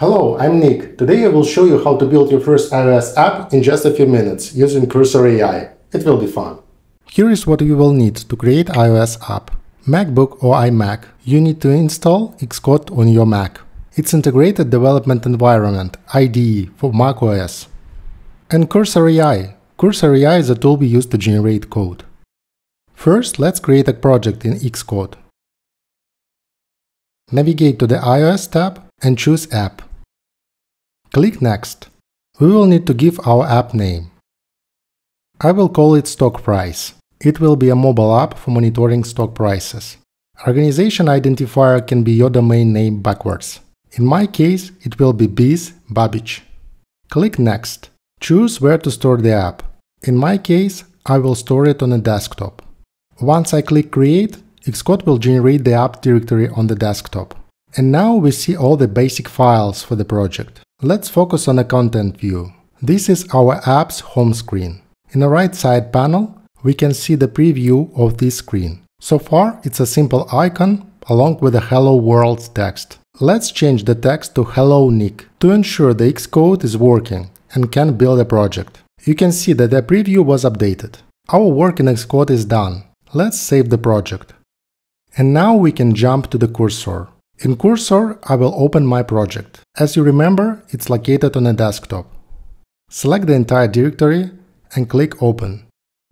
Hello, I'm Nick. Today I will show you how to build your first iOS app in just a few minutes using Cursor AI. It will be fun. Here is what you will need to create iOS app. MacBook or iMac. You need to install Xcode on your Mac. It's Integrated Development Environment, IDE, for macOS. And Cursor AI. Cursor AI is a tool we use to generate code. First, let's create a project in Xcode. Navigate to the iOS tab and choose App. Click Next. We will need to give our app name. I will call it Stock Price. It will be a mobile app for monitoring stock prices. Organization identifier can be your domain name backwards. In my case, it will be Biz Babich. Click Next. Choose where to store the app. In my case, I will store it on a desktop. Once I click Create, Xcode will generate the app directory on the desktop. And now we see all the basic files for the project. Let's focus on the content view. This is our app's home screen. In the right side panel, we can see the preview of this screen. So far, it's a simple icon along with the Hello World text. Let's change the text to Hello Nick to ensure the Xcode is working and can build a project. You can see that the preview was updated. Our work in Xcode is done. Let's save the project. And now we can jump to the cursor. In Cursor, I will open my project. As you remember, it's located on a desktop. Select the entire directory and click Open.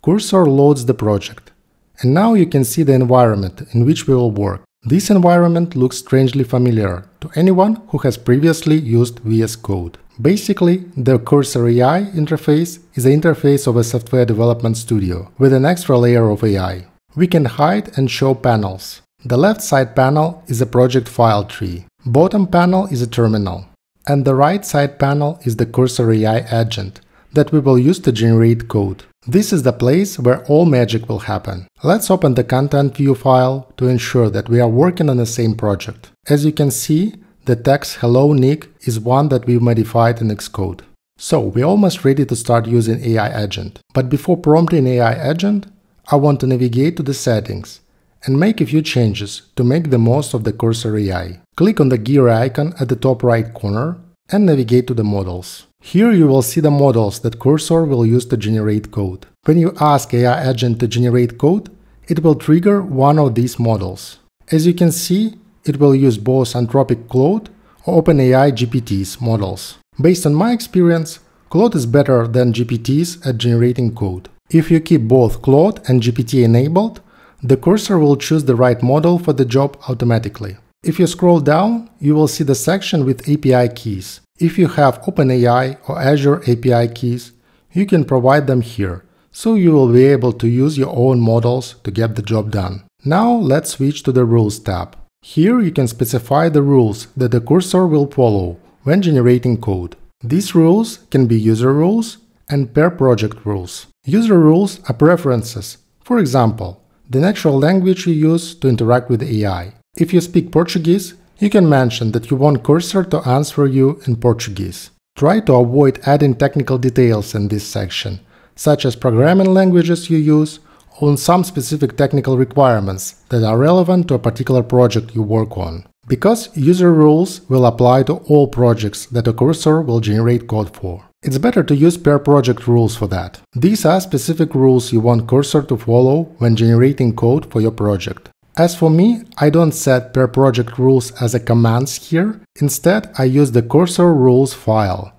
Cursor loads the project. And now you can see the environment in which we will work. This environment looks strangely familiar to anyone who has previously used VS Code. Basically, the Cursor AI interface is the interface of a software development studio with an extra layer of AI. We can hide and show panels. The left side panel is a project file tree, bottom panel is a terminal, and the right side panel is the Cursor AI agent that we will use to generate code. This is the place where all magic will happen. Let's open the content view file to ensure that we are working on the same project. As you can see, the text Hello Nick is one that we modified in Xcode. So we're almost ready to start using AI agent. But before prompting AI agent, I want to navigate to the settings and make a few changes to make the most of the Cursor AI. Click on the gear icon at the top right corner and navigate to the models. Here you will see the models that Cursor will use to generate code. When you ask AI agent to generate code, it will trigger one of these models. As you can see, it will use both Anthropic Claude or OpenAI GPT's models. Based on my experience, Claude is better than GPT's at generating code. If you keep both Claude and GPT enabled, the cursor will choose the right model for the job automatically. If you scroll down, you will see the section with API keys. If you have OpenAI or Azure API keys, you can provide them here, so you will be able to use your own models to get the job done. Now let's switch to the Rules tab. Here you can specify the rules that the cursor will follow when generating code. These rules can be user rules and per project rules. User rules are preferences. For example, the natural language you use to interact with AI. If you speak Portuguese, you can mention that you want Cursor to answer you in Portuguese. Try to avoid adding technical details in this section, such as programming languages you use or some specific technical requirements that are relevant to a particular project you work on. Because user rules will apply to all projects that a cursor will generate code for. It's better to use per project rules for that. These are specific rules you want cursor to follow when generating code for your project. As for me, I don't set per project rules as a commands here. Instead, I use the cursor rules file.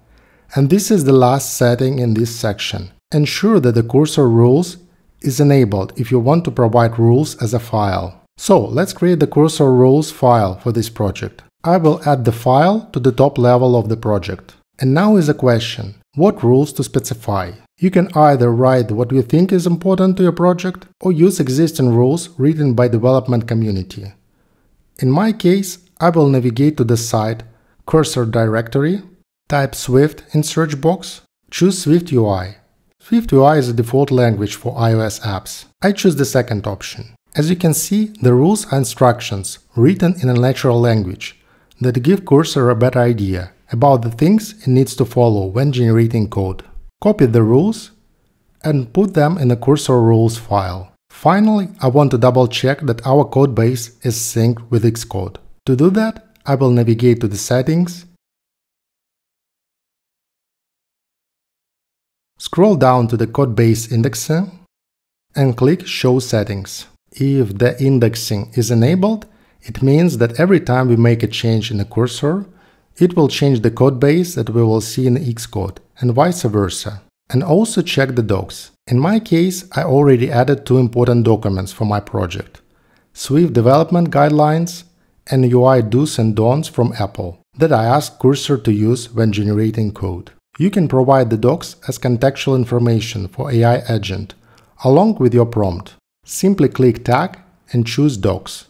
And this is the last setting in this section. Ensure that the cursor rules is enabled if you want to provide rules as a file. So let's create the cursor rules file for this project. I will add the file to the top level of the project. And now is a question, what rules to specify? You can either write what you think is important to your project or use existing rules written by development community. In my case, I will navigate to the site Cursor Directory, type Swift in search box, choose Swift UI. Swift UI is a default language for iOS apps. I choose the second option. As you can see, the rules are instructions written in a natural language that give cursor a better idea about the things it needs to follow when generating code. Copy the rules and put them in the cursor rules file. Finally, I want to double check that our code base is synced with Xcode. To do that, I will navigate to the settings Scroll down to the Codebase indexer and click Show Settings. If the indexing is enabled, it means that every time we make a change in the cursor, it will change the codebase that we will see in Xcode, and vice versa. And also check the docs. In my case, I already added two important documents for my project: Swift development guidelines and UI do's and don'ts from Apple that I asked Cursor to use when generating code. You can provide the docs as contextual information for AI agent, along with your prompt. Simply click Tag and choose Docs.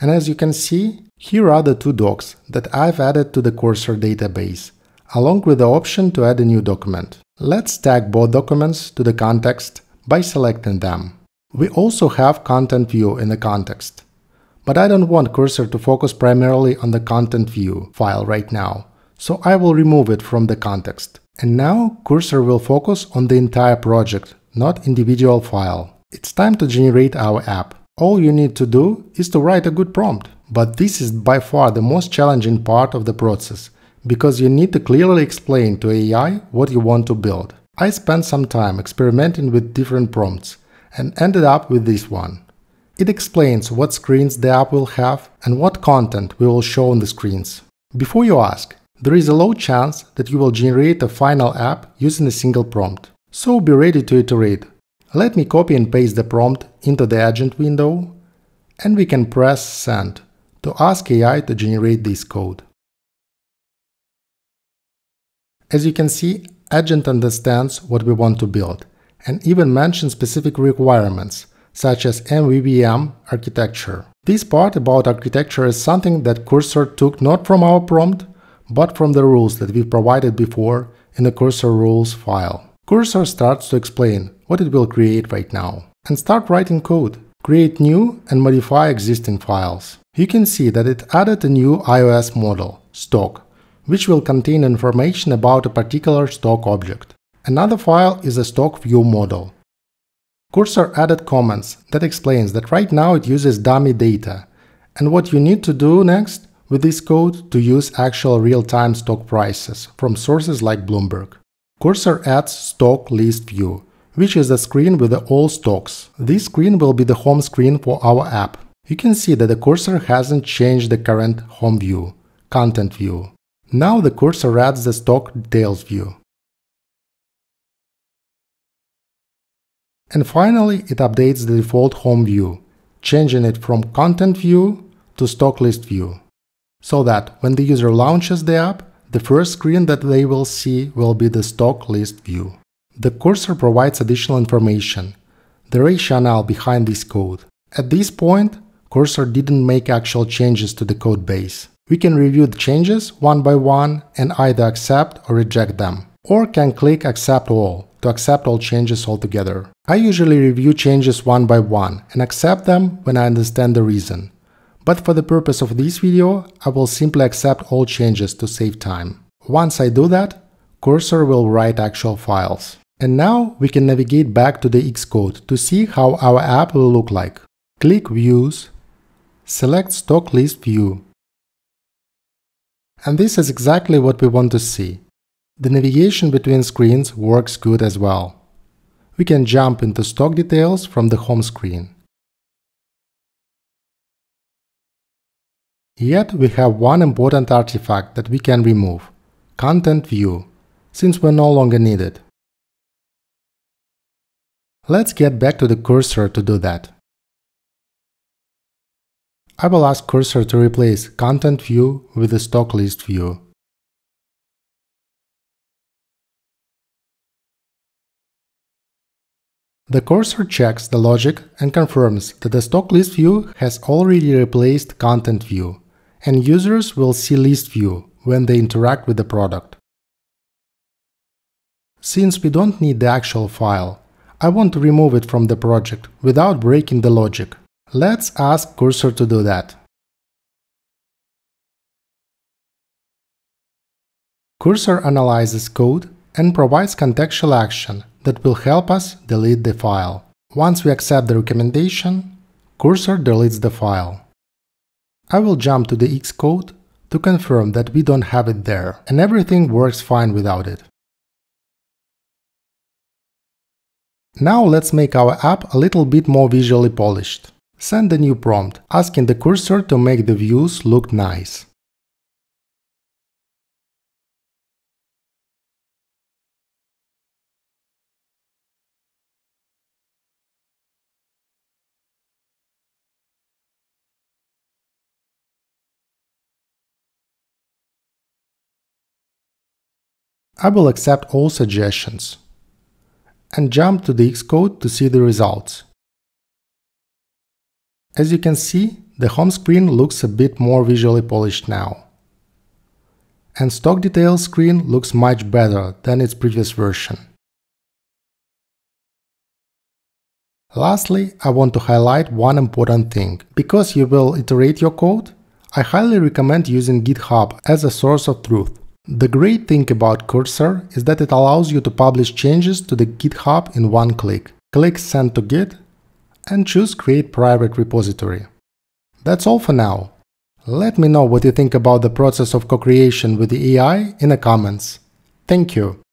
And as you can see, here are the two docs that I've added to the Cursor database, along with the option to add a new document. Let's tag both documents to the context by selecting them. We also have Content View in the context, but I don't want Cursor to focus primarily on the Content View file right now, so I will remove it from the context. And now Cursor will focus on the entire project, not individual file. It's time to generate our app. All you need to do is to write a good prompt. But this is by far the most challenging part of the process, because you need to clearly explain to AI what you want to build. I spent some time experimenting with different prompts and ended up with this one. It explains what screens the app will have and what content we will show on the screens. Before you ask, there is a low chance that you will generate a final app using a single prompt, so be ready to iterate. Let me copy and paste the prompt into the agent window, and we can press Send to ask AI to generate this code. As you can see, agent understands what we want to build and even mentions specific requirements, such as MVVM architecture. This part about architecture is something that Cursor took not from our prompt, but from the rules that we've provided before in the Cursor rules file. Cursor starts to explain what it will create right now, and start writing code. Create new and modify existing files. You can see that it added a new iOS model, stock, which will contain information about a particular stock object. Another file is a stock view model. Cursor added comments that explains that right now it uses dummy data, and what you need to do next with this code to use actual real-time stock prices from sources like Bloomberg. Cursor adds stock list view, which is the screen with all stocks. This screen will be the home screen for our app. You can see that the cursor hasn't changed the current home view, content view. Now the cursor adds the stock details view. And finally, it updates the default home view, changing it from content view to stock list view, so that when the user launches the app, the first screen that they will see will be the stock list view. The cursor provides additional information, the rationale behind this code. At this point, Cursor didn't make actual changes to the code base. We can review the changes one by one and either accept or reject them, or can click Accept All to accept all changes altogether. I usually review changes one by one and accept them when I understand the reason, but for the purpose of this video, I will simply accept all changes to save time. Once I do that, Cursor will write actual files. And now we can navigate back to the Xcode to see how our app will look like. Click Views, select Stock List View. And this is exactly what we want to see. The navigation between screens works good as well. We can jump into stock details from the home screen. Yet we have one important artifact that we can remove – Content View, since we no longer need it. Let's get back to the cursor to do that. I will ask cursor to replace content view with the stock list view. The cursor checks the logic and confirms that the stock list view has already replaced content view, and users will see list view when they interact with the product. Since we don't need the actual file, I want to remove it from the project without breaking the logic. Let's ask Cursor to do that. Cursor analyzes code and provides contextual action that will help us delete the file. Once we accept the recommendation, Cursor deletes the file. I will jump to the Xcode to confirm that we don't have it there, and everything works fine without it. Now let's make our app a little bit more visually polished. Send a new prompt, asking the cursor to make the views look nice. I will accept all suggestions and jump to the Xcode to see the results. As you can see, the home screen looks a bit more visually polished now. And stock details screen looks much better than its previous version. Lastly, I want to highlight one important thing. Because you will iterate your code, I highly recommend using GitHub as a source of truth. The great thing about Cursor is that it allows you to publish changes to the GitHub in one click. Click Send to Git and choose Create Private Repository. That's all for now. Let me know what you think about the process of co-creation with the AI in the comments. Thank you!